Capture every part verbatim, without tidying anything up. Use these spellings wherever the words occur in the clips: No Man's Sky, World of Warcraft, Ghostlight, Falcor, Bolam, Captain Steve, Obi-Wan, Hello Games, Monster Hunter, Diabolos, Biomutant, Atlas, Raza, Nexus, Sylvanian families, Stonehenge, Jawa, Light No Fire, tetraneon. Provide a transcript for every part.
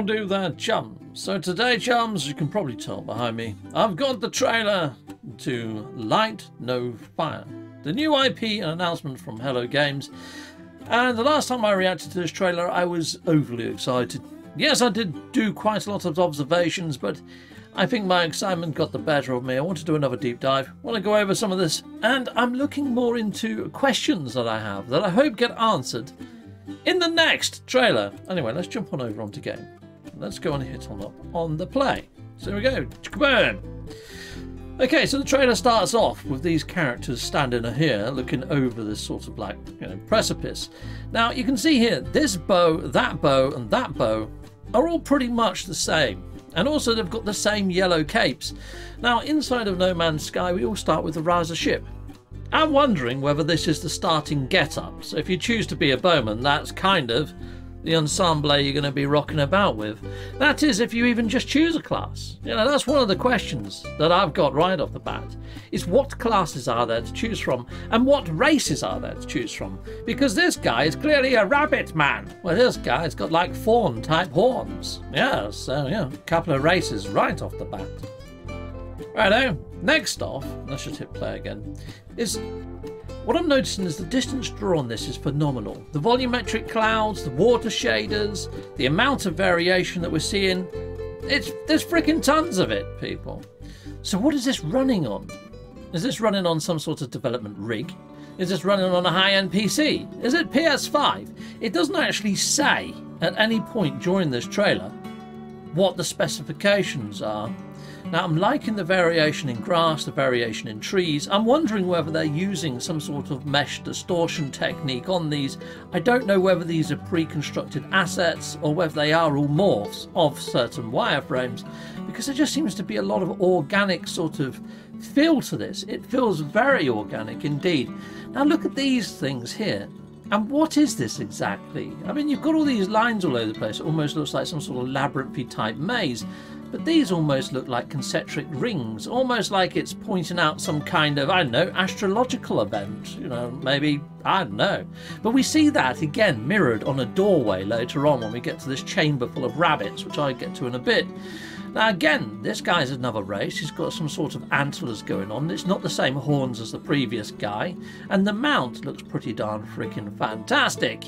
now do that, chums. So today, chums, you can probably tell behind me, I've got the trailer to Light No Fire, the new I P and announcement from Hello Games. And the last time I reacted to this trailer, I was overly excited. Yes, I did do quite a lot of observations, but I think my excitement got the better of me. I want to do another deep dive. I want to go over some of this, and I'm looking more into questions that I have that I hope get answered in the next trailer. Anyway, let's jump on over onto game. Let's go and hit on up on the play. So here we go. Boom. Okay, so the trailer starts off with these characters standing here looking over this sort of like, you know, precipice. Now you can see here this bow, that bow, and that bow are all pretty much the same. And also they've got the same yellow capes. Now inside of No Man's Sky we all start with the Raza ship. I'm wondering whether this is the starting get-up. So if you choose to be a bowman, that's kind of the ensemble you're going to be rocking about with. That is if you even just choose a class. You know, that's one of the questions that I've got right off the bat. Is what classes are there to choose from and what races are there to choose from? Because this guy is clearly a rabbit man. Well, this guy's got like fawn type horns. Yeah, so yeah, a couple of races right off the bat. Righto, next off, let's just hit play again, is what I'm noticing is the distance drawn on this is phenomenal. The volumetric clouds, the water shaders, the amount of variation that we're seeing, it's, there's freaking tons of it, people. So what is this running on? Is this running on some sort of development rig? Is this running on a high-end P C? Is it P S five? It doesn't actually say at any point during this trailer what the specifications are. Now, I'm liking the variation in grass, the variation in trees. I'm wondering whether they're using some sort of mesh distortion technique on these. I don't know whether these are pre-constructed assets or whether they are all morphs of certain wireframes, because there just seems to be a lot of organic sort of feel to this. It feels very organic indeed. Now, look at these things here. And what is this exactly? I mean, you've got all these lines all over the place. It almost looks like some sort of labyrinth-y type maze. But these almost look like concentric rings, almost like it's pointing out some kind of, I don't know, astrological event, you know, maybe, I don't know. But we see that again mirrored on a doorway later on when we get to this chamber full of rabbits, which I get to in a bit. Now again, this guy's another race, he's got some sort of antlers going on, it's not the same horns as the previous guy, and the mount looks pretty darn freaking fantastic.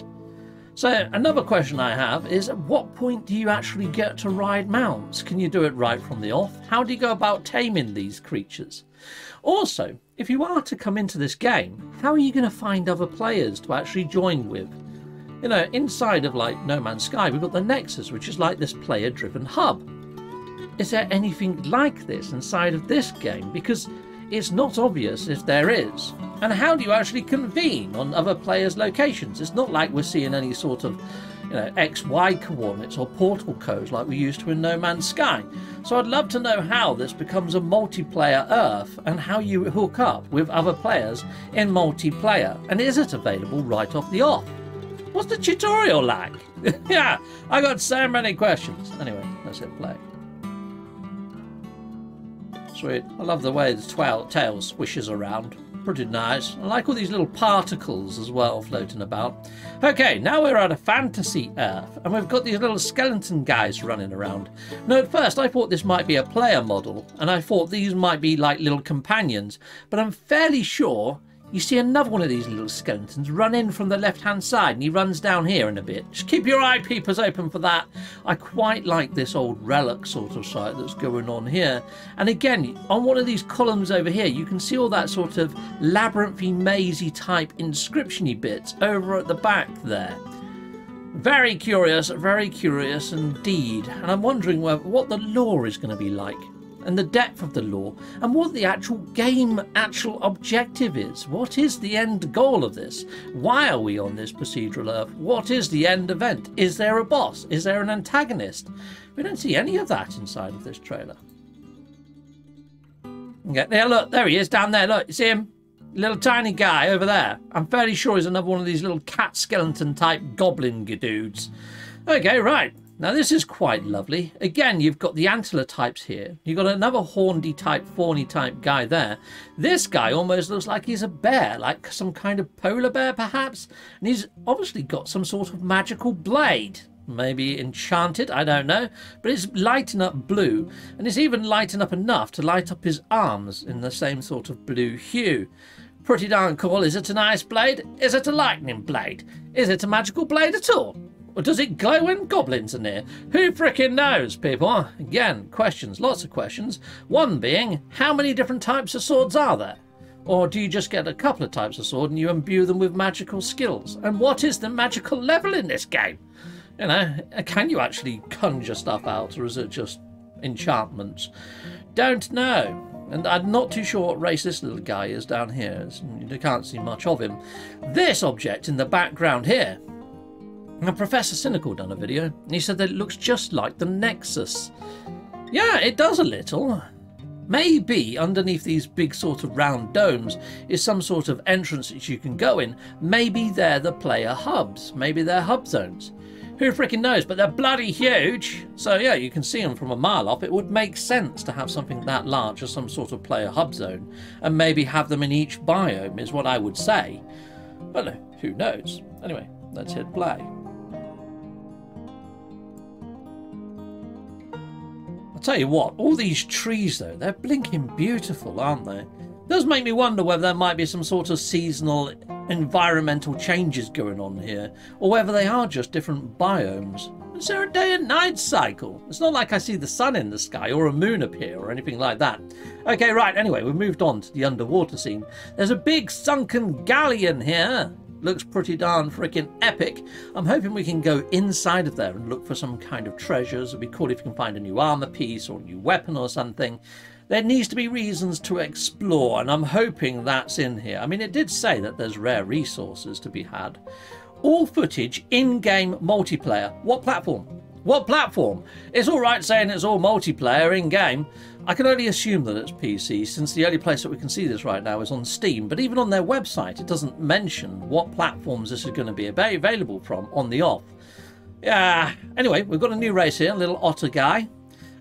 So another question I have is, at what point do you actually get to ride mounts? Can you do it right from the off? How do you go about taming these creatures? Also, if you are to come into this game, how are you going to find other players to actually join with? You know, inside of like No Man's Sky, we've got the Nexus, which is like this player-driven hub. Is there anything like this inside of this game? Because it's not obvious if there is. And how do you actually convene on other players' locations? It's not like we're seeing any sort of, you know, X Y coordinates or portal codes like we used to in No Man's Sky. So I'd love to know how this becomes a multiplayer Earth and how you hook up with other players in multiplayer. And is it available right off the off? What's the tutorial like? Yeah, I got so many questions. Anyway, let's hit play. Sweet. I love the way the tail swishes around. Pretty nice. I like all these little particles as well floating about. Okay, now we're at a fantasy Earth and we've got these little skeleton guys running around. Now at first I thought this might be a player model and I thought these might be like little companions, but I'm fairly sure you see another one of these little skeletons run in from the left hand side and he runs down here in a bit. Just keep your eye peepers open for that. I quite like this old relic sort of site that's going on here. And again, on one of these columns over here, you can see all that sort of labyrinthy, mazy type inscription-y bits over at the back there. Very curious, very curious indeed. And I'm wondering what the lore is going to be like, and the depth of the lore, and what the actual game actual objective is. What is the end goal of this? Why are we on this procedural Earth? What is the end event? Is there a boss? Is there an antagonist? We don't see any of that inside of this trailer. Okay, there, look, there he is down there, look, you see him? Little tiny guy over there. I'm fairly sure he's another one of these little cat skeleton type goblin dudes. Okay, right. Now this is quite lovely. Again, you've got the antler types here. You've got another horny type, fawny type guy there. This guy almost looks like he's a bear, like some kind of polar bear perhaps. And he's obviously got some sort of magical blade. maybe enchanted, I don't know, but it's lighting up blue, and it's even lighting up enough to light up his arms in the same sort of blue hue. Pretty darn cool. Is it an ice blade? Is it a lightning blade? Is it a magical blade at all? Or does it glow when goblins are near? Who frickin' knows, people? Again, questions, lots of questions. One being, how many different types of swords are there? Or do you just get a couple of types of sword and you imbue them with magical skills? And what is the magical level in this game? You know, can you actually conjure stuff out, or is it just enchantments? Don't know. And I'm not too sure what race this little guy is down here. It's, you can't see much of him. This object in the background here. Now, Professor Cynical done a video, and he said that it looks just like the Nexus. Yeah, it does a little. Maybe underneath these big sort of round domes is some sort of entrance that you can go in. Maybe they're the player hubs. Maybe they're hub zones. Who freaking knows? But they're bloody huge. So yeah, you can see them from a mile off. It would make sense to have something that large as some sort of player hub zone, and maybe have them in each biome is what I would say. But who knows? Anyway, let's hit play. Tell you what, all these trees though, they're blinking beautiful, aren't they? Does make me wonder whether there might be some sort of seasonal environmental changes going on here, or whether they are just different biomes. Is there a day and night cycle? It's not like I see the sun in the sky or a moon appear or anything like that. Okay, right, anyway, we've moved on to the underwater scene. There's a big sunken galleon here. Looks pretty darn freaking epic. I'm hoping we can go inside of there and look for some kind of treasures. It'd be cool if you can find a new armor piece or a new weapon or something. There needs to be reasons to explore, and I'm hoping that's in here. I mean, it did say that there's rare resources to be had. All footage in-game multiplayer. What platform? What platform? It's all right saying it's all multiplayer in-game. I can only assume that it's P C, since the only place that we can see this right now is on Steam, but even on their website it doesn't mention what platforms this is going to be available from on the off. Yeah, anyway, we've got a new race here, a little otter guy,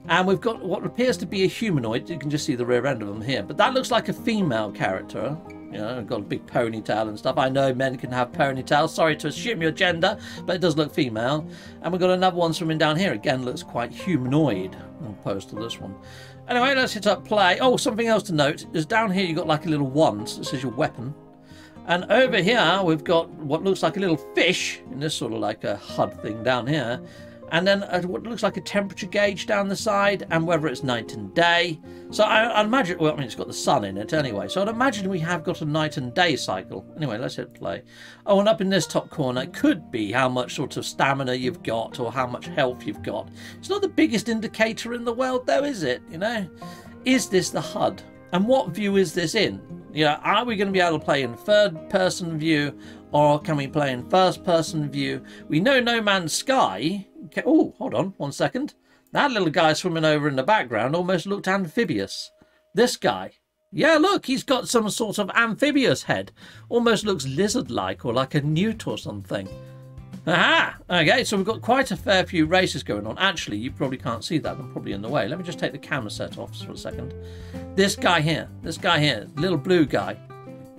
and we've got what appears to be a humanoid. You can just see the rear end of him here, but that looks like a female character. You know, got a big ponytail and stuff. I know men can have ponytails. Sorry to assume your gender, but it does look female. And we've got another one swimming down here. Again, looks quite humanoid, opposed to this one. Anyway, let's hit up play. Oh, something else to note is down here you've got like a little wand. So this is your weapon. And over here we've got what looks like a little fish in this sort of like a H U D thing down here. And then what looks like a temperature gauge down the side, and whether it's night and day. So I, I imagine, well, I mean, it's got the sun in it anyway. So I'd imagine we have got a night and day cycle. Anyway, let's hit play. Oh, and up in this top corner, it could be how much sort of stamina you've got or how much health you've got. It's not the biggest indicator in the world though, is it? You know, is this the H U D? And what view is this in? You know, are we going to be able to play in third person view, or can we play in first person view? We know No Man's Sky. Okay. Oh, hold on one second. That little guy swimming over in the background almost looked amphibious. This guy. Yeah, look, he's got some sort of amphibious head. Almost looks lizard-like or like a newt or something. Aha! Okay, so we've got quite a fair few races going on. Actually, you probably can't see that. I'm probably in the way. Let me just take the camera set off for a second. This guy here. This guy here. Little blue guy.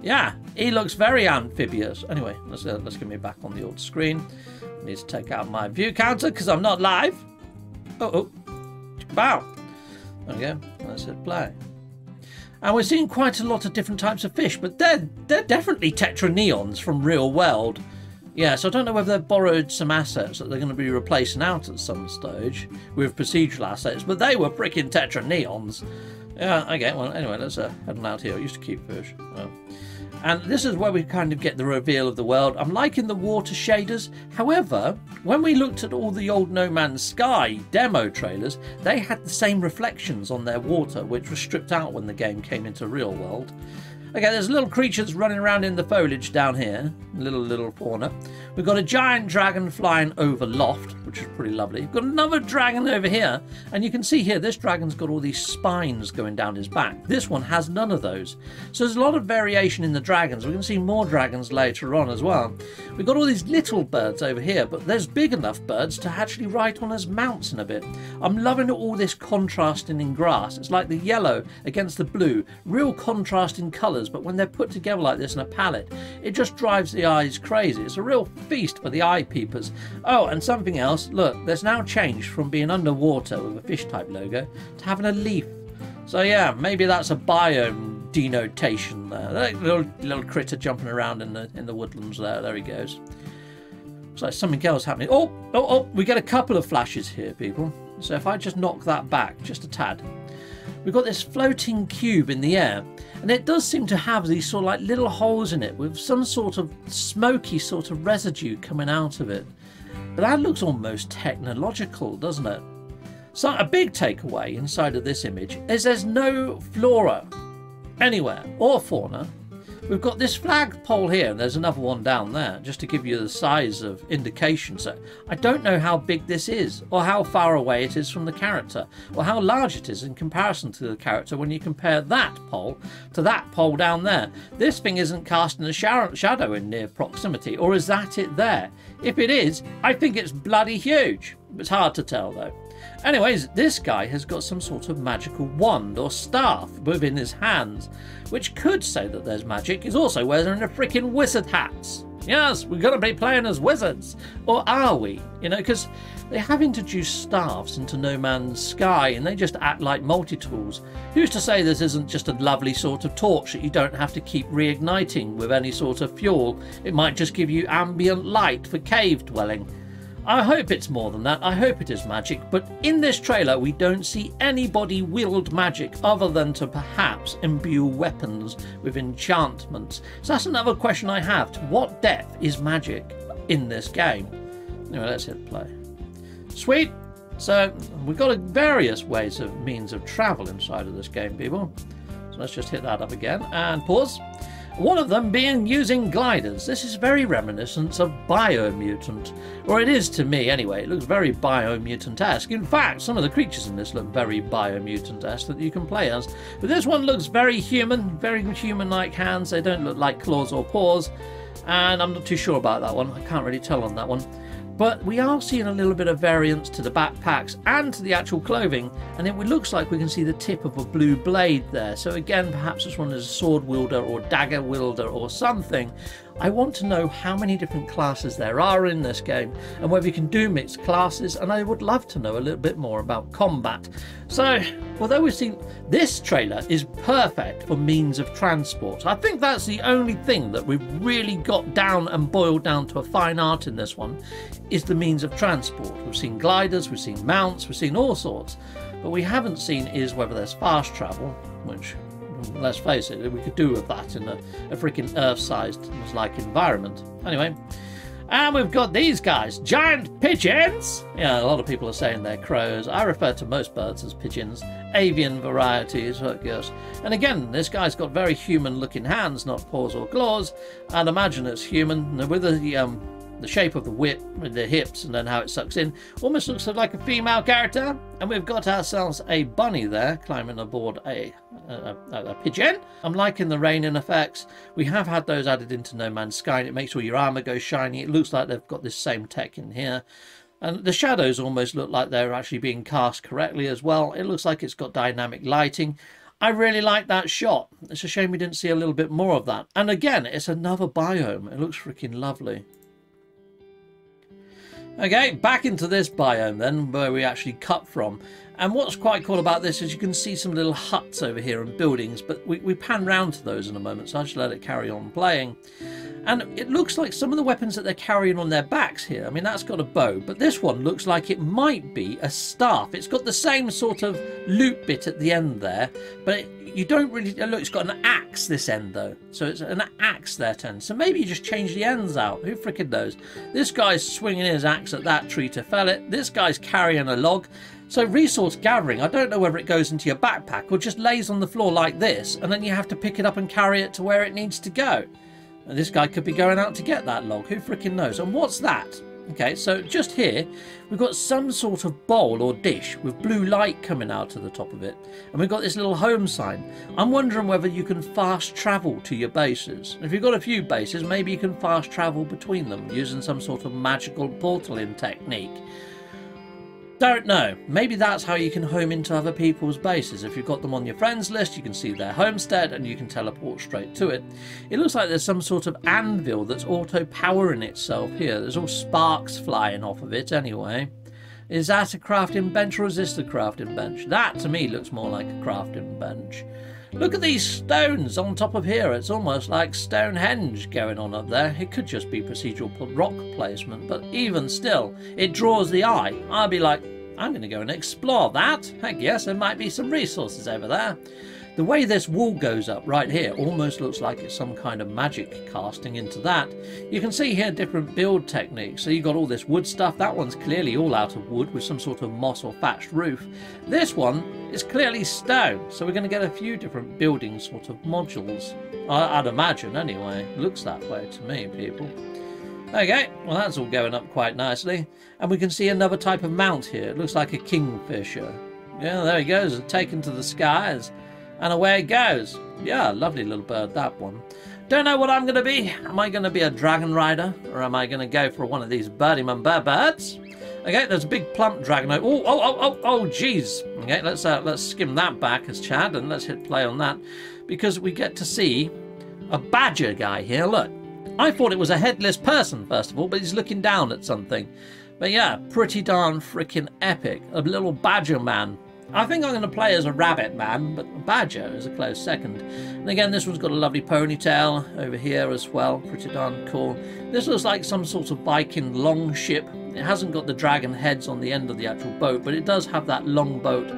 Yeah, he looks very amphibious. Anyway, let's, uh, let's get me back on the old screen. I need to take out my view counter because I'm not live. Oh, oh. Wow. Okay, let's hit play. And we're seeing quite a lot of different types of fish, but they're, they're definitely tetraneons from real world. Yeah, so I don't know whether they've borrowed some assets that they're going to be replacing out at some stage with procedural assets, but they were freaking tetraneons. Yeah, okay, well, anyway, let's uh, head on out here. I used to keep fish. Oh. And this is where we kind of get the reveal of the world. I'm liking the water shaders. However, when we looked at all the old No Man's Sky demo trailers, they had the same reflections on their water, which was stripped out when the game came into real world. Okay, there's little creatures running around in the foliage down here. Little, little fauna. We've got a giant dragon flying over loft, which is pretty lovely. We've got another dragon over here. And you can see here, this dragon's got all these spines going down his back. This one has none of those. So there's a lot of variation in the dragons. We're going to see more dragons later on as well. We've got all these little birds over here, but there's big enough birds to actually ride on as mounts in a bit. I'm loving all this contrasting in grass. It's like the yellow against the blue. Real contrasting colours colors, but when they're put together like this in a palette, it just drives the eyes crazy. It's a real feast for the eye peepers. Oh, and something else, look, there's now changed from being underwater with a fish type logo to having a leaf. So yeah, maybe that's a biome denotation there. That little, little critter jumping around in the, in the woodlands there. There he goes. Looks like something else happening. Oh, oh, oh, we get a couple of flashes here, people. So if I just knock that back just a tad. We've got this floating cube in the air, and it does seem to have these sort of like little holes in it with some sort of smoky sort of residue coming out of it. But that looks almost technological, doesn't it? So a big takeaway inside of this image is there's no flora anywhere, or fauna. We've got this flagpole here, and there's another one down there, just to give you the size of indication. So I don't know how big this is, or how far away it is from the character, or how large it is in comparison to the character when you compare that pole to that pole down there. This thing isn't casting a shadow in near proximity, or is that it there? If it is, I think it's bloody huge. It's hard to tell, though. Anyways, this guy has got some sort of magical wand or staff within his hands, which could say that there's magic. He's also wearing a freaking wizard hats. Yes, we've got to be playing as wizards. Or are we? You know, because they have introduced staffs into No Man's Sky, and they just act like multi-tools. Who's to say this isn't just a lovely sort of torch that you don't have to keep reigniting with any sort of fuel? It might just give you ambient light for cave dwelling. I hope it's more than that. I hope it is magic, but in this trailer we don't see anybody wield magic other than to perhaps imbue weapons with enchantments. So that's another question I have. To what depth is magic in this game? Anyway, let's hit play. Sweet! So we've got various ways of means of travel inside of this game, people. So let's just hit that up again and pause. One of them being using gliders. This is very reminiscent of Biomutant, or it is to me anyway. It looks very Biomutant-esque. In fact, some of the creatures in this look very Biomutant-esque that you can play as. But this one looks very human, very human-like hands. They don't look like claws or paws, and I'm not too sure about that one. I can't really tell on that one. But we are seeing a little bit of variance to the backpacks and to the actual clothing, and it looks like we can see the tip of a blue blade there. So again, perhaps this one is a sword wielder or dagger wielder or something. I want to know how many different classes there are in this game and whether you can do mixed classes, and I would love to know a little bit more about combat. So although we've seen this trailer is perfect for means of transport, I think that's the only thing that we've really got down and boiled down to a fine art in this one, is the means of transport. We've seen gliders, we've seen mounts, we've seen all sorts, but we haven't seen is whether there's fast travel, which, let's face it, we could do with that in a, a freaking Earth-sized like environment. Anyway, and we've got these guys, giant pigeons. Yeah, a lot of people are saying they're crows. I refer to most birds as pigeons, avian varieties, oh gosh. And again, this guy's got very human-looking hands, not paws or claws. I'd imagine it's human with the um, the shape of the whip with the hips, and then how it sucks in. Almost looks like a female character. And we've got ourselves a bunny there climbing aboard a, a, a, a pigeon. I'm liking the raining effects. We have had those added into No Man's Sky. It makes all your armor go shiny. It looks like they've got this same tech in here. And the shadows almost look like they're actually being cast correctly as well. It looks like it's got dynamic lighting. I really like that shot. It's a shame we didn't see a little bit more of that. And again, it's another biome. It looks freaking lovely. Okay, back into this biome then, where we actually cut from. And what's quite cool about this is you can see some little huts over here and buildings, but we, we pan round to those in a moment, so I'll just let it carry on playing. And it looks like some of the weapons that they're carrying on their backs here, I mean, that's got a bow, but this one looks like it might be a staff. It's got the same sort of loop bit at the end there, but it, you don't really... Look, it's got an axe this end, though. So it's an axe there, ten. So maybe you just change the ends out. Who frickin' knows? This guy's swinging his axe at that tree to fell it. This guy's carrying a log. So resource gathering, I don't know whether it goes into your backpack or just lays on the floor like this, and then you have to pick it up and carry it to where it needs to go. And this guy could be going out to get that log. Who frickin' knows? And what's that? Okay, so just here, we've got some sort of bowl or dish with blue light coming out of the top of it. And we've got this little home sign. I'm wondering whether you can fast travel to your bases. If you've got a few bases, maybe you can fast travel between them using some sort of magical portaling technique. Don't know. Maybe that's how you can home into other people's bases. If you've got them on your friends list, you can see their homestead and you can teleport straight to it. It looks like there's some sort of anvil that's auto-powering itself here. There's all sparks flying off of it anyway. Is that a crafting bench or is this the crafting bench? That to me looks more like a crafting bench. Look at these stones on top of here. It's almost like Stonehenge going on up there. It could just be procedural rock placement, but even still, it draws the eye. I'd be like, I'm going to go and explore that. I guess there might be some resources over there. The way this wall goes up right here almost looks like it's some kind of magic casting into that. You can see here different build techniques. So you've got all this wood stuff. That one's clearly all out of wood with some sort of moss or thatched roof. This one is clearly stone. So we're going to get a few different building sort of modules. I'd imagine anyway. It looks that way to me, people. Okay, well that's all going up quite nicely. And we can see another type of mount here. It looks like a kingfisher. Yeah, there he goes. Taken to the skies. And away it goes. Yeah, lovely little bird, that one. Don't know what I'm going to be. Am I going to be a dragon rider? Or am I going to go for one of these birdie man bird birds? Okay, there's a big plump dragon. Oh, oh, oh, oh, oh, jeez. Okay, let's, uh, let's skim that back as Chad and let's hit play on that. Because we get to see a badger guy here. Look, I thought it was a headless person, first of all, but he's looking down at something. But yeah, pretty darn freaking epic. A little badger man. I think I'm going to play as a rabbit man, but badger is a close second. And again, this one's got a lovely ponytail over here as well. Pretty darn cool. This looks like some sort of Viking long ship. It hasn't got the dragon heads on the end of the actual boat, but it does have that long boat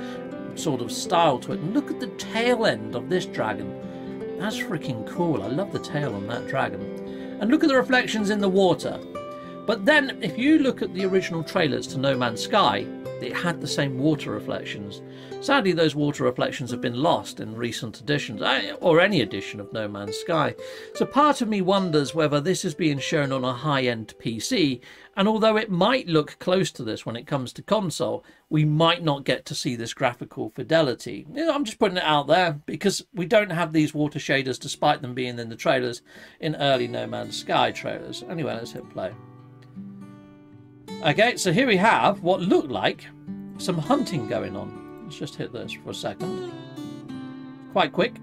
sort of style to it. And look at the tail end of this dragon. That's freaking cool. I love the tail on that dragon. And look at the reflections in the water. But then, if you look at the original trailers to No Man's Sky, it had the same water reflections. Sadly, those water reflections have been lost in recent editions, or any edition of No Man's Sky. So part of me wonders whether this is being shown on a high-end P C, and although it might look close to this when it comes to console, we might not get to see this graphical fidelity. You know, I'm just putting it out there, because we don't have these water shaders, despite them being in the trailers, in early No Man's Sky trailers. Anyway, let's hit play. Okay, so here we have what looked like some hunting going on. Let's just hit this for a second. Quite quick.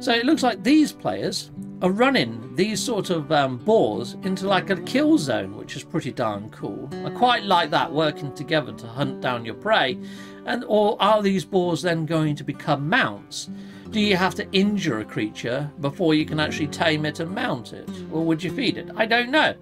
So it looks like these players are running these sort of um, boars into like a kill zone, which is pretty darn cool. I quite like that, working together to hunt down your prey. And or are these boars then going to become mounts? Do you have to injure a creature before you can actually tame it and mount it? Or would you feed it? I don't know.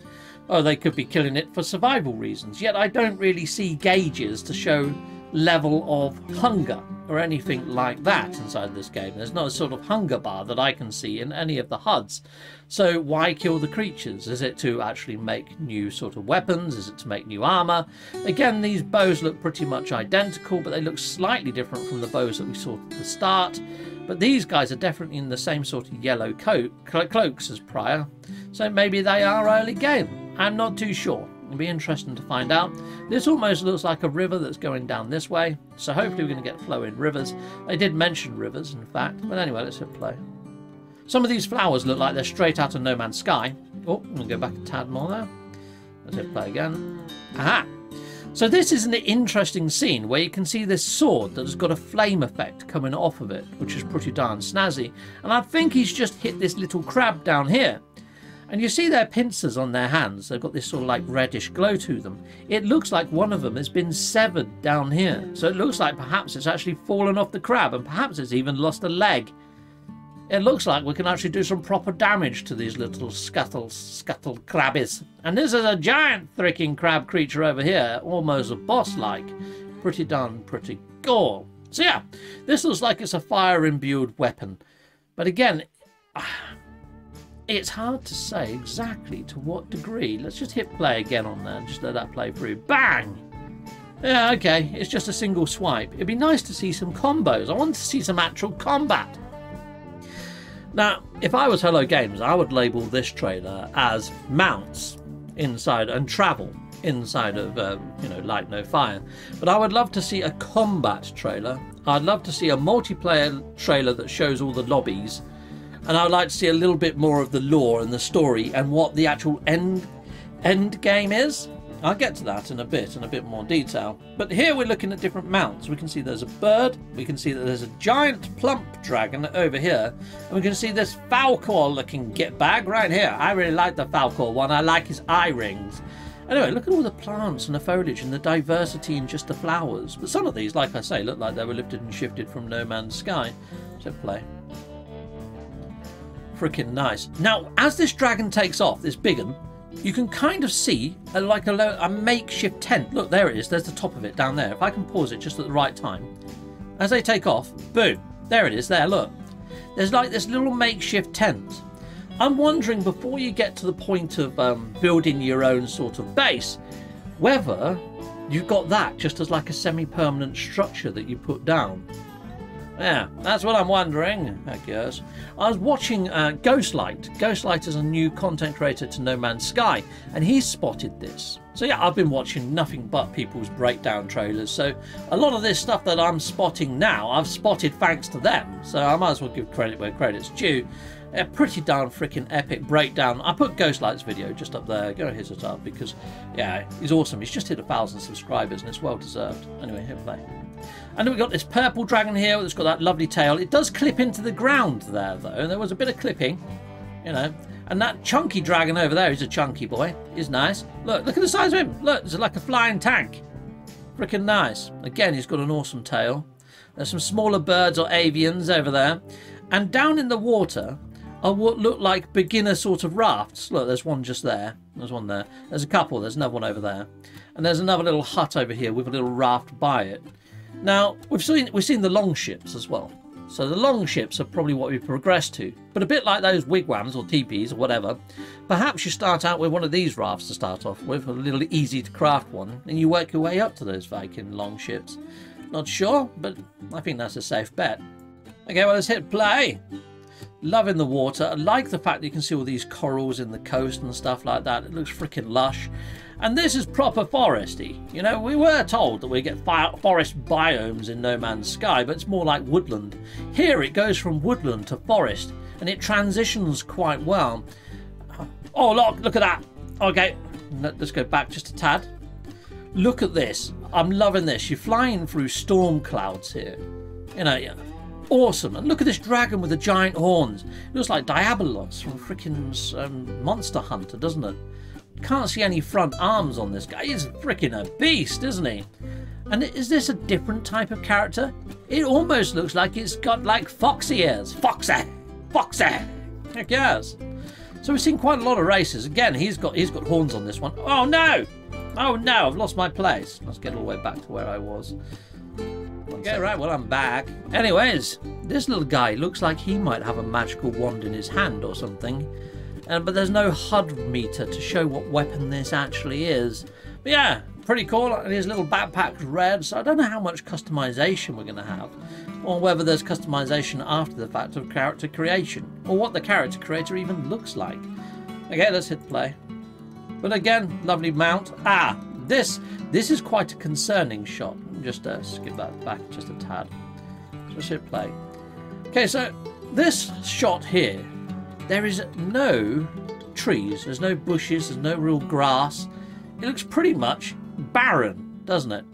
Or they could be killing it for survival reasons. Yet I don't really see gauges to show level of hunger or anything like that inside this game. There's not a sort of hunger bar that I can see in any of the H U Ds. So why kill the creatures? Is it to actually make new sort of weapons? Is it to make new armor? Again, these bows look pretty much identical, but they look slightly different from the bows that we saw at the start. But these guys are definitely in the same sort of yellow coat, clo cloaks as prior. So maybe they are early game. I'm not too sure. It'll be interesting to find out. This almost looks like a river that's going down this way. So hopefully we're going to get flowing rivers. They did mention rivers, in fact. But anyway, let's hit play. Some of these flowers look like they're straight out of No Man's Sky. Oh, I'm going to go back a tad more there. Let's hit play again. Aha! So this is an interesting scene where you can see this sword that has got a flame effect coming off of it, which is pretty darn snazzy. And I think he's just hit this little crab down here. And you see their pincers on their hands. They've got this sort of like reddish glow to them. It looks like one of them has been severed down here. So it looks like perhaps it's actually fallen off the crab and perhaps it's even lost a leg. It looks like we can actually do some proper damage to these little scuttle, scuttle crabbies. And this is a giant freaking crab creature over here, almost a boss-like. Pretty darn pretty gore. So yeah, this looks like it's a fire-imbued weapon. But again, it's hard to say exactly to what degree. Let's just hit play again on that and just let that play through. Bang! Yeah, okay, it's just a single swipe. It'd be nice to see some combos. I want to see some actual combat. Now, if I was Hello Games, I would label this trailer as mounts inside and travel inside of, um, you know, Light No Fire. But I would love to see a combat trailer. I'd love to see a multiplayer trailer that shows all the lobbies. And I would like to see a little bit more of the lore and the story and what the actual end end game is. I'll get to that in a bit, in a bit more detail. But here we're looking at different mounts. We can see there's a bird, we can see that there's a giant plump dragon over here, and we can see this Falcor looking gitbag right here. I really like the Falcor one, I like his eye rings. Anyway, look at all the plants and the foliage and the diversity in just the flowers. But some of these, like I say, look like they were lifted and shifted from No Man's Sky. So play. Freaking nice. Now, as this dragon takes off, this big one, you can kind of see a, like a, low, a makeshift tent. Look, there it is. There's the top of it down there. If I can pause it just at the right time. As they take off, boom. There it is. There, look. There's like this little makeshift tent. I'm wondering, before you get to the point of um, building your own sort of base, whether you've got that just as like a semi-permanent structure that you put down. Yeah, that's what I'm wondering, I guess. I was watching uh, Ghostlight. Ghostlight is a new content creator to No Man's Sky, and he spotted this. So yeah, I've been watching nothing but people's breakdown trailers, so a lot of this stuff that I'm spotting now, I've spotted thanks to them. So I might as well give credit where credit's due. A pretty darn freaking epic breakdown. I put Ghostlight's video just up there. Go hit it up because, yeah, he's awesome. He's just hit a thousand subscribers and it's well deserved. Anyway, hit play. And then we've got this purple dragon here that's got that lovely tail. It does clip into the ground there, though. And there was a bit of clipping, you know. And that chunky dragon over there is a chunky boy. He's nice. Look, look at the size of him. Look, it's like a flying tank. Freaking nice. Again, he's got an awesome tail. There's some smaller birds or avians over there. And down in the water are what look like beginner sort of rafts. Look, there's one just there. There's one there. There's a couple. There's another one over there. And there's another little hut over here with a little raft by it. Now, we've seen, we've seen the long ships as well. So the long ships are probably what we progress to. But a bit like those wigwams or teepees or whatever, perhaps you start out with one of these rafts to start off with, a little easy to craft one, and you work your way up to those Viking long ships. Not sure, but I think that's a safe bet. Okay, well, let's hit play. Loving the water. I like the fact that you can see all these corals in the coast and stuff like that. It looks freaking lush. And this is proper foresty. You know, we were told that we get forest biomes in No Man's Sky, but it's more like woodland. Here it goes from woodland to forest, and it transitions quite well. Oh, look, look at that. Okay, let's go back just a tad. Look at this. I'm loving this. You're flying through storm clouds here. You know, yeah. Awesome. And look at this dragon with the giant horns. It looks like Diabolos from frickin' um, Monster Hunter, doesn't it? Can't see any front arms on this guy. He's frickin' a beast, isn't he? And is this a different type of character? It almost looks like it's got like fox ears. Foxy! Foxy! Heck yes. So we've seen quite a lot of races. Again, he's got he's got horns on this one. Oh no! Oh no, I've lost my place. Let's get all the way back to where I was. Okay, right, well, I'm back. Anyways, this little guy looks like he might have a magical wand in his hand or something. Uh, but there's no H U D meter to show what weapon this actually is. But yeah, pretty cool. And his little backpack's red, so I don't know how much customization we're going to have. Or whether there's customization after the fact of character creation. Or what the character creator even looks like. Okay, let's hit play. But again, lovely mount. Ah, this, this is quite a concerning shot. Just uh, skip that back just a tad. Just hit play. Okay, so this shot here, there is no trees, there's no bushes, there's no real grass. It looks pretty much barren, doesn't it?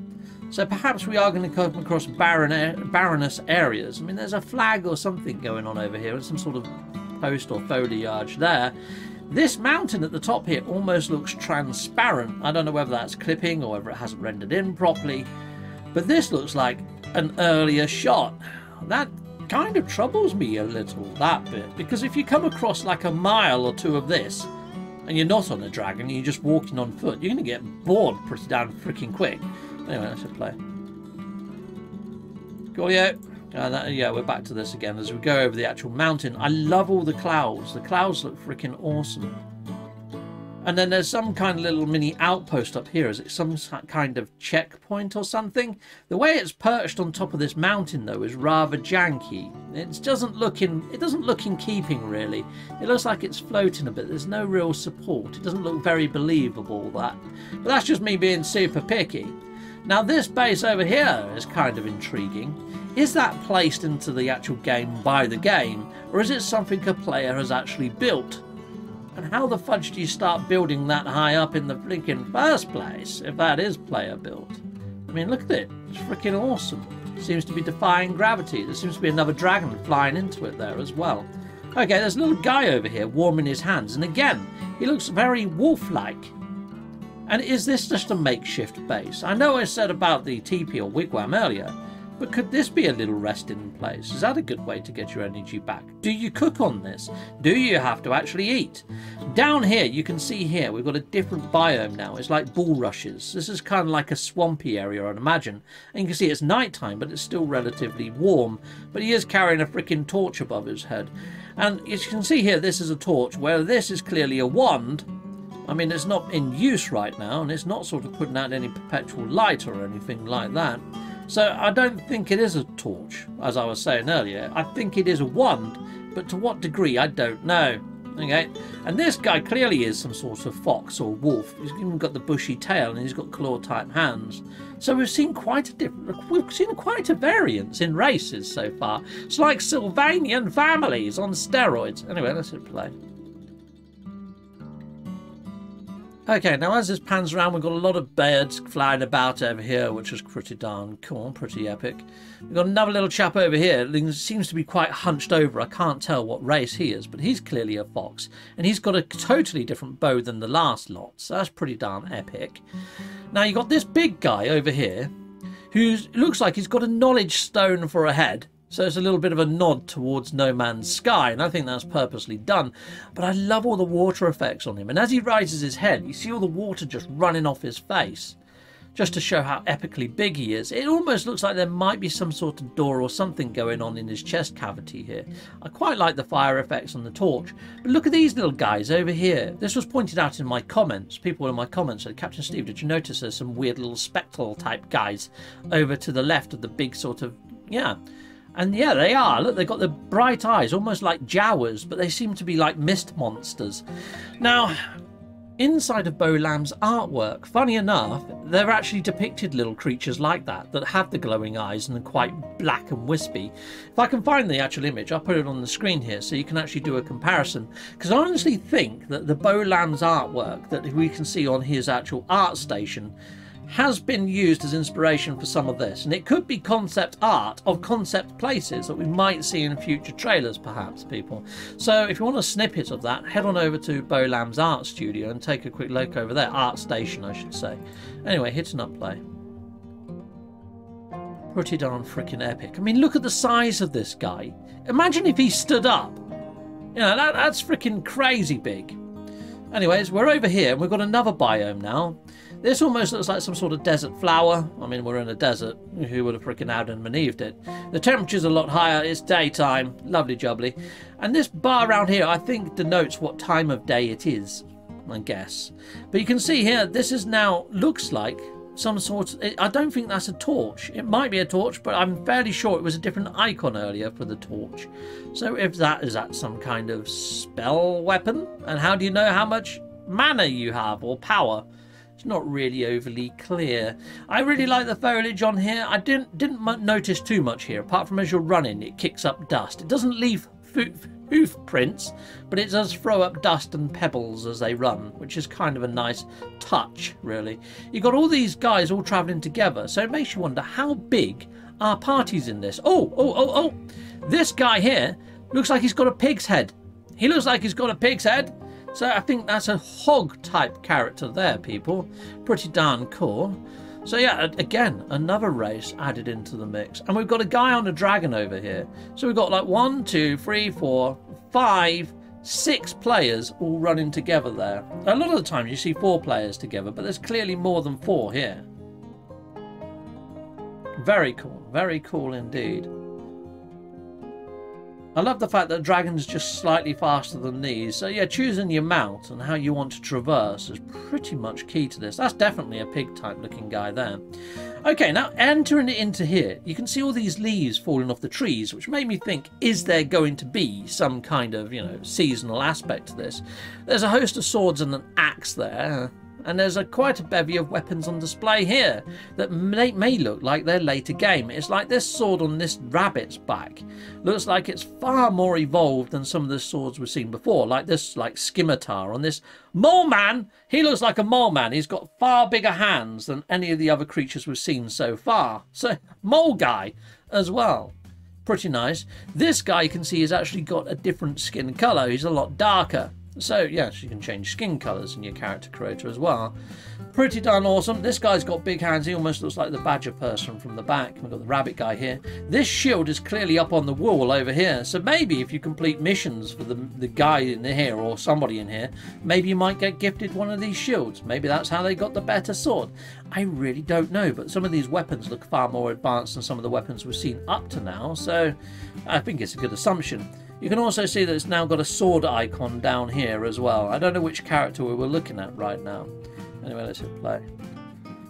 So perhaps we are going to come across barren, barrenous areas. I mean, there's a flag or something going on over here and some sort of post or foliage there. This mountain at the top here almost looks transparent. I don't know whether that's clipping or whether it hasn't rendered in properly. But this looks like an earlier shot. That kind of troubles me a little, that bit. Because if you come across like a mile or two of this, and you're not on a dragon, you're just walking on foot, you're going to get bored pretty damn freaking quick. Anyway, let's just play. Cool, yeah. Uh, that, yeah, we're back to this again as we go over the actual mountain. I love all the clouds. The clouds look freaking awesome. And then there's some kind of little mini outpost up here. Is it some kind of checkpoint or something? The way it's perched on top of this mountain, though, is rather janky. It doesn't look in, it doesn't look in keeping, really. It looks like it's floating a bit. There's no real support. It doesn't look very believable, that. But that's just me being super picky. Now, this base over here is kind of intriguing. Is that placed into the actual game by the game? Or is it something a player has actually built? And how the fudge do you start building that high up in the freaking first place if that is player built? I mean, look at it. It's freaking awesome. Seems to be defying gravity. There seems to be another dragon flying into it there as well. Okay, there's a little guy over here warming his hands. And again, he looks very wolf-like. And is this just a makeshift base? I know I said about the teepee or wigwam earlier, but could this be a little resting place? Is that a good way to get your energy back? Do you cook on this? Do you have to actually eat? Down here, you can see here, we've got a different biome now. It's like bulrushes. This is kind of like a swampy area, I'd imagine. And you can see it's nighttime, but it's still relatively warm. But he is carrying a freaking torch above his head. And as you can see here, this is a torch, where this is clearly a wand. I mean, it's not in use right now, and it's not sort of putting out any perpetual light or anything like that. So I don't think it is a torch, as I was saying earlier. I think it is a wand, but to what degree, I don't know. Okay, and this guy clearly is some sort of fox or wolf. He's even got the bushy tail, and he's got claw-type hands. So we've seen quite a different, we've seen quite a variance in races so far. It's like Sylvanian families on steroids. Anyway, let's hit play. Okay, now as this pans around, we've got a lot of birds flying about over here, which is pretty darn cool, pretty epic. We've got another little chap over here that seems to be quite hunched over. I can't tell what race he is, but he's clearly a fox. And he's got a totally different bow than the last lot, so that's pretty darn epic. Now you've got this big guy over here, who looks like he's got a knowledge stone for a head. So it's a little bit of a nod towards No Man's Sky, and I think that's purposely done. But I love all the water effects on him. And as he raises his head, you see all the water just running off his face, just to show how epically big he is. It almost looks like there might be some sort of door or something going on in his chest cavity here. I quite like the fire effects on the torch. But look at these little guys over here. This was pointed out in my comments. People in my comments said, Captain Steve, did you notice there's some weird little spectral type guys over to the left of the big sort of, yeah. And yeah, they are. Look, they've got the bright eyes, almost like Jawas, but they seem to be like mist monsters. Now, inside of Bolam's artwork, funny enough, they're actually depicted little creatures like that, that have the glowing eyes and are quite black and wispy. If I can find the actual image, I'll put it on the screen here so you can actually do a comparison. Because I honestly think that the Bolam's artwork that we can see on his actual art station has been used as inspiration for some of this, and it could be concept art of concept places that we might see in future trailers perhaps, people. So if you want a snippet of that, head on over to Bolam's art studio and take a quick look over there. Art station, I should say. Anyway, hitting up play. Pretty darn freaking epic. I mean, look at the size of this guy. Imagine if he stood up. You know, that, that's freaking crazy big. Anyways, we're over here and we've got another biome now. This almost looks like some sort of desert flower. I mean, we're in a desert. Who would have freaking out and maneuvered it? The temperature's a lot higher. It's daytime. Lovely jubbly. And this bar around here, I think, denotes what time of day it is, I guess. But you can see here, this is now, looks like some sort of, I don't think that's a torch. It might be a torch, but I'm fairly sure it was a different icon earlier for the torch. So if that, is that some kind of spell weapon? And how do you know how much mana you have or power? Not really overly clear. I really like the foliage on here. I didn't didn't notice too much here, apart from as you're running, it kicks up dust. It doesn't leave hoof prints, but it does throw up dust and pebbles as they run, which is kind of a nice touch, really. You've got all these guys all traveling together, so it makes you wonder how big are parties in this. Oh, oh, oh, oh! This guy here looks like he's got a pig's head. He looks like he's got a pig's head. So I think that's a hog-type character there, people. Pretty darn cool. So yeah, again, another race added into the mix. And we've got a guy on a dragon over here. So we've got like one, two, three, four, five, six players all running together there. A lot of the time you see four players together, but there's clearly more than four here. Very cool. Very cool indeed. I love the fact that dragon's just slightly faster than these. So yeah, choosing your mount and how you want to traverse is pretty much key to this. That's definitely a pig type looking guy there. Okay, now entering it into here, you can see all these leaves falling off the trees, which made me think, is there going to be some kind of, you know, seasonal aspect to this? There's a host of swords and an axe there. and there's a quite a bevy of weapons on display here that may, may look like their later game. It's like this sword on this rabbit's back. Looks like it's far more evolved than some of the swords we've seen before, like this like scimitar on this mole man. He looks like a mole man. He's got far bigger hands than any of the other creatures we've seen so far. So mole guy as well. Pretty nice. This guy you can see has actually got a different skin colour. He's a lot darker. So yes, you can change skin colours in your character creator as well. Pretty darn awesome. This guy's got big hands. He almost looks like the badger person from the back. We've got the rabbit guy here. This shield is clearly up on the wall over here. So maybe if you complete missions for the, the guy in here or somebody in here, maybe you might get gifted one of these shields. Maybe that's how they got the better sword. I really don't know, but some of these weapons look far more advanced than some of the weapons we've seen up to now. So I think it's a good assumption. You can also see that it's now got a sword icon down here as well. I don't know which character we were looking at right now. Anyway, let's hit play.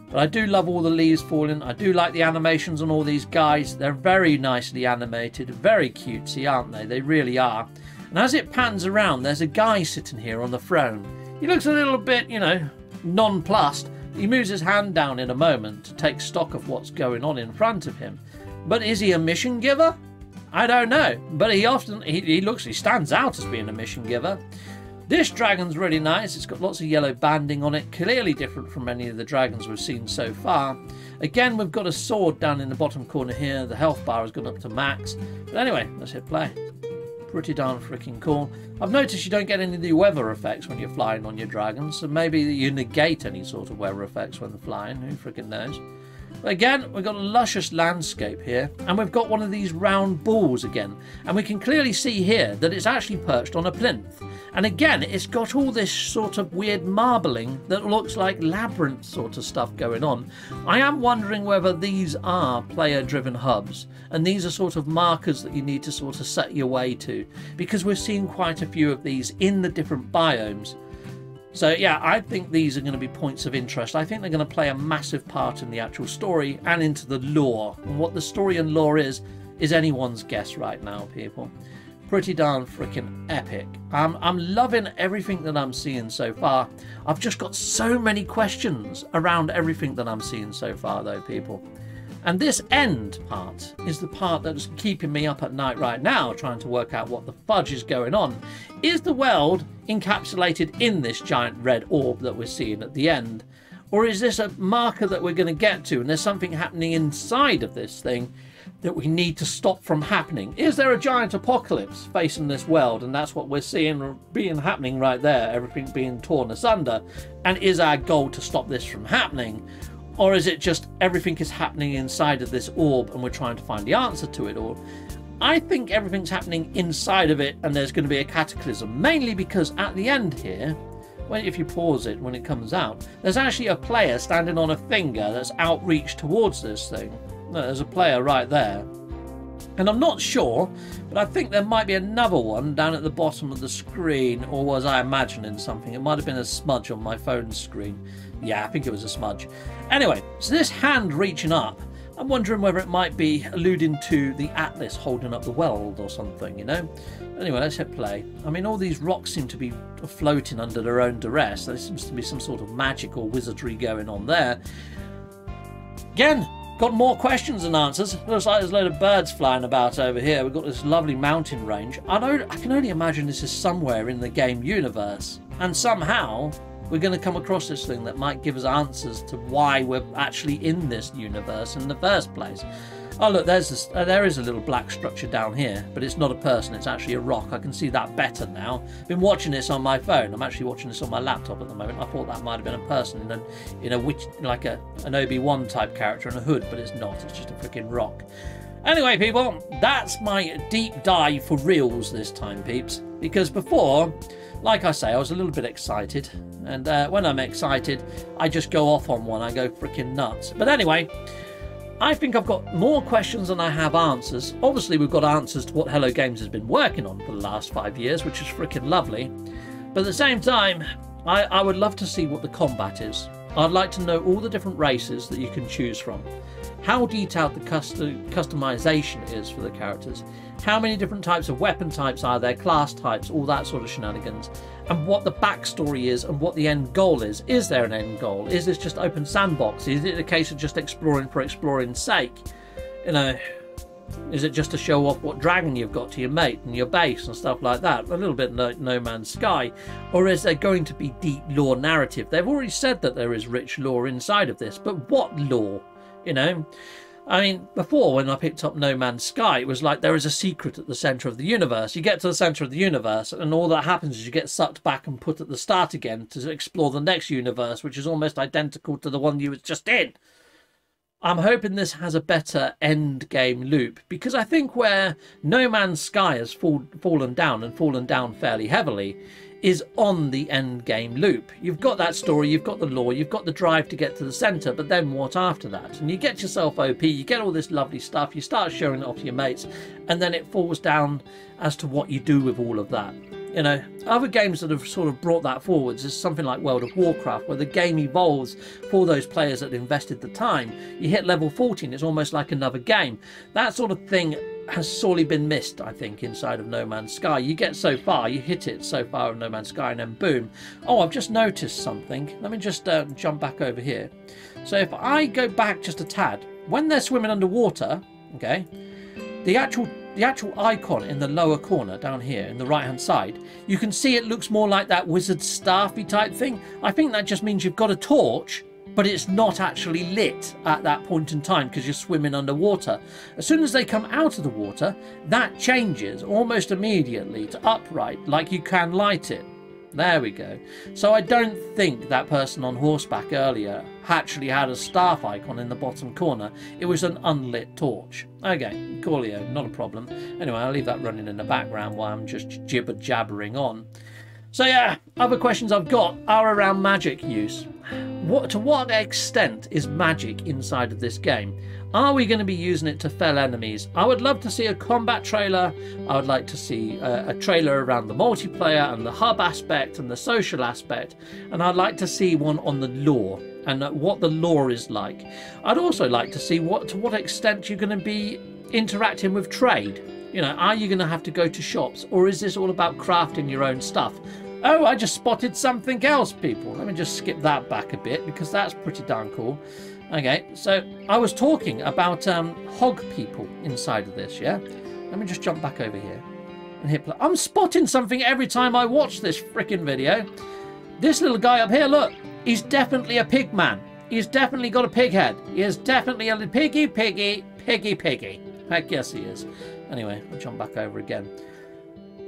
But I do love all the leaves falling. I do like the animations on all these guys. They're very nicely animated, very cutesy, aren't they? They really are. And as it pans around, there's a guy sitting here on the throne. He looks a little bit, you know, nonplussed. He moves his hand down in a moment to take stock of what's going on in front of him. But is he a mission giver? I don't know, but he often, he, he looks, he stands out as being a mission giver. This dragon's really nice. It's got lots of yellow banding on it, clearly different from any of the dragons we've seen so far. Again, we've got a sword down in the bottom corner here. The health bar has gone up to max. But anyway, let's hit play. Pretty darn freaking cool. I've noticed you don't get any of the weather effects when you're flying on your dragons, so maybe you negate any sort of weather effects when flying. Who freaking knows? Again, we've got a luscious landscape here, and we've got one of these round balls again, and we can clearly see here that it's actually perched on a plinth. And again, it's got all this sort of weird marbling that looks like labyrinth sort of stuff going on. I am wondering whether these are player driven hubs, and these are sort of markers that you need to sort of set your way to, because we've seen quite a few of these in the different biomes. So yeah, I think these are going to be points of interest. I think they're going to play a massive part in the actual story and into the lore. And what the story and lore is, is anyone's guess right now, people. Pretty darn freaking epic. I'm, I'm loving everything that I'm seeing so far. I've just got so many questions around everything that I'm seeing so far though, people. And this end part is the part that's keeping me up at night right now, trying to work out what the fudge is going on. Is the world encapsulated in this giant red orb that we're seeing at the end? Or is this a marker that we're going to get to, and there's something happening inside of this thing that we need to stop from happening? Is there a giant apocalypse facing this world, and that's what we're seeing being happening right there, everything being torn asunder? And is our goal to stop this from happening? Or is it just everything is happening inside of this orb and we're trying to find the answer to it all? I think everything's happening inside of it, and there's going to be a cataclysm, mainly because at the end here, when, if you pause it when it comes out, there's actually a player standing on a finger that's outreached towards this thing. No, there's a player right there. And I'm not sure, but I think there might be another one down at the bottom of the screen, or was I imagining something? It might have been a smudge on my phone screen. Yeah, I think it was a smudge. Anyway, so this hand reaching up, I'm wondering whether it might be alluding to the Atlas holding up the world or something, you know? Anyway, let's hit play. I mean, all these rocks seem to be floating under their own duress. There seems to be some sort of magic or wizardry going on there. Again, got more questions than answers. Looks like there's a load of birds flying about over here. We've got this lovely mountain range. I know, I can only imagine this is somewhere in the game universe. And somehow, we're going to come across this thing that might give us answers to why we're actually in this universe in the first place. Oh look, there's this, uh, there is a little black structure down here, but it's not a person, it's actually a rock. I can see that better now. I've been watching this on my phone. I'm actually watching this on my laptop at the moment. I thought that might have been a person in a, in a witch, like a, an Obi-Wan type character in a hood, but it's not. It's just a freaking rock. Anyway, people, that's my deep dive for reals this time, peeps. Because before, like I say, I was a little bit excited. And uh, when I'm excited, I just go off on one. I go freaking nuts. But anyway, I think I've got more questions than I have answers. Obviously, we've got answers to what Hello Games has been working on for the last five years, which is freaking lovely. But at the same time, I, I would love to see what the combat is. I'd like to know all the different races that you can choose from. how detailed the custom customization is for the characters, how many different types of weapon types are there, class types, all that sort of shenanigans, and what the backstory is and what the end goal is. Is there an end goal? Is this just open sandbox? Is it a case of just exploring for exploring's sake? You know, is it just to show off what dragon you've got to your mate and your base and stuff like that? A little bit like No Man's Sky. Or is there going to be deep lore narrative? They've already said that there is rich lore inside of this, but what lore? You know, I mean, before when I picked up No Man's Sky, it was like there is a secret at the centre of the universe. You get to the centre of the universe and all that happens is you get sucked back and put at the start again to explore the next universe, which is almost identical to the one you were just in. I'm hoping this has a better end game loop, because I think where No Man's Sky has fall, fallen down and fallen down fairly heavily is on the end game loop. You've got that story, you've got the lore, you've got the drive to get to the centre, but then what after that? And you get yourself O P, you get all this lovely stuff, you start showing it off to your mates, and then it falls down as to what you do with all of that. You know, other games that have sort of brought that forwards is something like World of Warcraft, where the game evolves for those players that invested the time. You hit level fourteen, it's almost like another game. That sort of thing has sorely been missed, I think, inside of No Man's Sky. You get so far, you hit it so far of No Man's Sky, and then boom. Oh, I've just noticed something. Let me just uh, jump back over here. So if I go back just a tad, when they're swimming underwater, okay, the actual... The actual icon in the lower corner down here in the right hand side, you can see it looks more like that wizard staffy type thing. I think that just means you've got a torch, but it's not actually lit at that point in time because you're swimming underwater. As soon as they come out of the water, that changes almost immediately to upright, like you can light it. There we go. So I don't think that person on horseback earlier actually had a staff icon in the bottom corner. It was an unlit torch. Okay, coolio, not a problem. Anyway, I'll leave that running in the background while I'm just jibber-jabbering on. So yeah, other questions I've got are around magic use. What, to what extent is magic inside of this game? Are we going to be using it to fell enemies? I would love to see a combat trailer. I would like to see a, a trailer around the multiplayer and the hub aspect and the social aspect. And I'd like to see one on the lore and what the lore is like. I'd also like to see what to what extent you're going to be interacting with trade. You know, are you going to have to go to shops, or is this all about crafting your own stuff? Oh, I just spotted something else, people. Let me just skip that back a bit because that's pretty darn cool. Okay, so I was talking about um, hog people inside of this, yeah? Let me just jump back over here and hit play. I'm spotting something every time I watch this frickin' video. This little guy up here, look, he's definitely a pig man. He's definitely got a pig head. He is definitely a piggy, piggy, piggy, piggy. Heck yes, he is. Anyway, I'll jump back over again.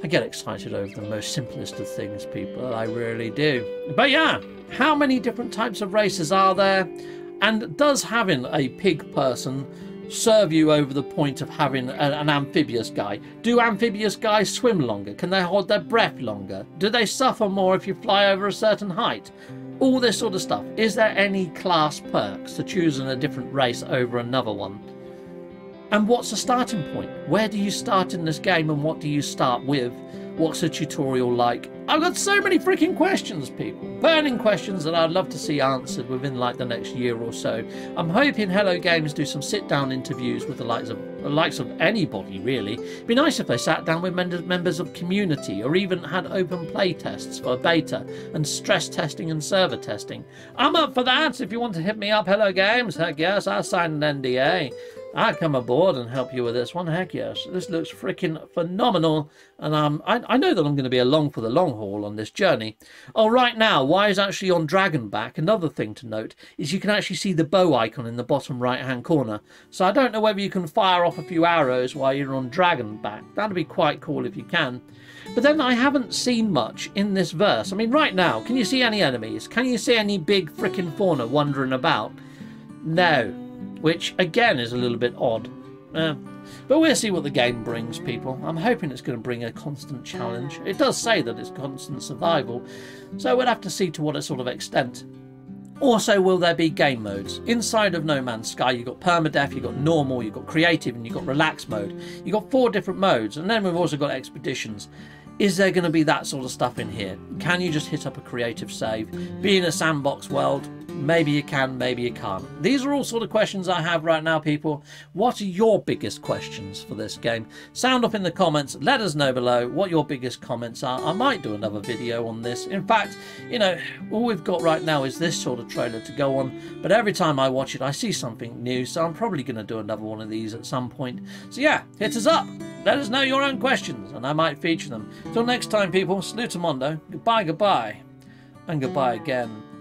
I get excited over the most simplest of things, people. I really do. But yeah, how many different types of races are there? And does having a pig person serve you over the point of having a, an amphibious guy? Do amphibious guys swim longer? Can they hold their breath longer? Do they suffer more if you fly over a certain height? All this sort of stuff. Is there any class perks to choosing a different race over another one? And what's the starting point? Where do you start in this game and what do you start with? What's a tutorial like? I've got so many freaking questions, people. Burning questions that I'd love to see answered within like the next year or so. I'm hoping Hello Games do some sit-down interviews with the likes of the likes of anybody, really. It'd be nice if they sat down with members of community or even had open play tests for beta and stress testing and server testing. I'm up for that. If you want to hit me up, Hello Games, heck yes, I'll sign an N D A. I'd come aboard and help you with this one. Heck yes, this looks freaking phenomenal. And um, I, I know that I'm going to be along for the long haul on this journey. Oh, right now, why is actually on Dragonback? Another thing to note is you can actually see the bow icon in the bottom right-hand corner. So I don't know whether you can fire off a few arrows while you're on Dragonback. That'd be quite cool if you can. But then I haven't seen much in this verse. I mean, right now, can you see any enemies? Can you see any big freaking fauna wandering about? No. Which, again, is a little bit odd. Uh, but we'll see what the game brings, people. I'm hoping it's going to bring a constant challenge. It does say that it's constant survival, so we'll have to see to what sort of extent. Also, will there be game modes? Inside of No Man's Sky, you've got permadeath, you've got normal, you've got creative, and you've got relaxed mode. You've got four different modes, and then we've also got expeditions. Is there going to be that sort of stuff in here? Can you just hit up a creative save? Be in a sandbox world? Maybe you can, maybe you can't. These are all sort of questions I have right now, people. What are your biggest questions for this game? Sound up in the comments. Let us know below what your biggest comments are. I might do another video on this. In fact, you know, all we've got right now is this sort of trailer to go on. But every time I watch it, I see something new. So I'm probably going to do another one of these at some point. So yeah, hit us up. Let us know your own questions, and I might feature them. Till next time, people. Salutomondo. Goodbye, goodbye, and goodbye again.